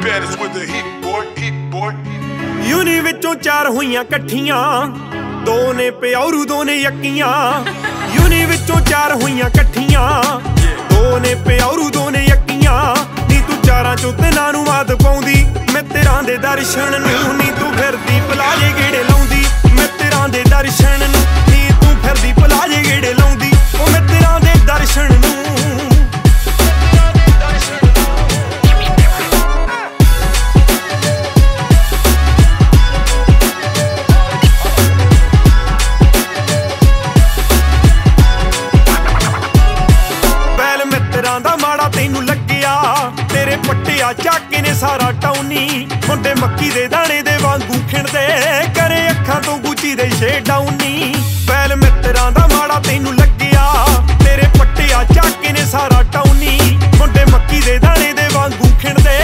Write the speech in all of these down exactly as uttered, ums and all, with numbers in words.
baddest with the heat boy, heat boy। Uni विचों चार हुईयां कट्ठियां, दो ने प्यारू दो ने यक्कियां। यूनी विचों चार हुईयां कट्ठियां, दो ने प्यारू दो ने यक्कियां। नी तू चारां चों ते नानू वाद पाउंदी, मैं तेरां दे दर्शन नूं। नी तू फिरदी पलाजे गेड़े लाउंदी, मैं तेरां दे दर्शन नूं। नी तू फिरदी पलाजे गेड़े लाउंदी, ओ मैं तेरां दे दर्शन नूं। पट्टिया चाके ने सारा टाउनी, मुंडे मक्की दे दाने दे वांगू खिंदे, करे अखां तों गुची दे शेड डाउनी। पहल मित्रां दा माड़ा तैनू लगिया, तेरे पट्टिया चाके ने सारा टाउनी, मुंडे मक्की दे दाने दे वांगू खिंदे,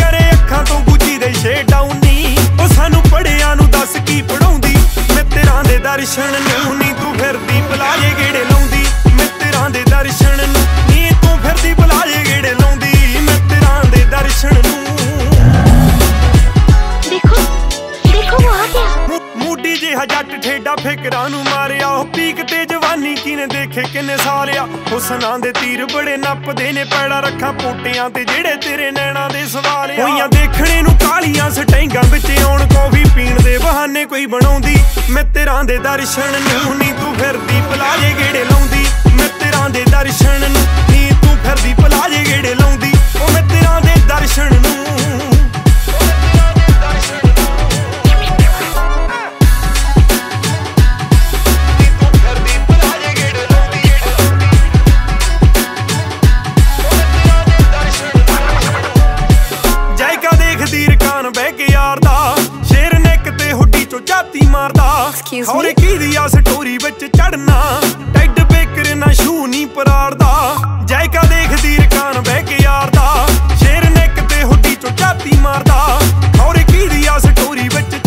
करे अखां तों गुची दे शेड डाउनी। ओ सानू पढ़िया नू दस की पढ़ाउंदी, मित्रां दे दर्शन नूं। नी तू फिरदी पलाजे गेड़े लाउंदी, मित्रां दे दर्शन नूं। नी तू फिरदी पलाजे गेड़े लाउंदी, दर्शन देखो देखो वो आ गया। मूडी जिहा जट ठेडा फिकरां नूं मारिया, ओ पीक ते जवानी किने देखे किने सारिया। हुसनां दे तीर बड़े नपदे ने, पैड़ा रखा पोटियां ते जेड़े तेरे नैणां दे सवारिया। होइयां देखणे नूं कालियां सटैंगां विच औण, कॉफी पीण दे बहाने कोई बनाउंदी, मैं तेरां दे दर्शन नूं। नी तू फिरदी पलाजे गेड़े लाउंदी, मैं तेरां दे दर्शन नूं। नी तू फिरदी पलाजे गेड़े लाउंदी, ओ मैं तेरां दे दर्शन नूं। खौरे की दिया स्टोरी विच चढ़ना, टैड बेकर ना शू नी परारदा। जायका देखदी रकान बह के यार दा, शेर ने कते हुड्डी चो जाती मारदा। खौरे की दिया स्टोरी विच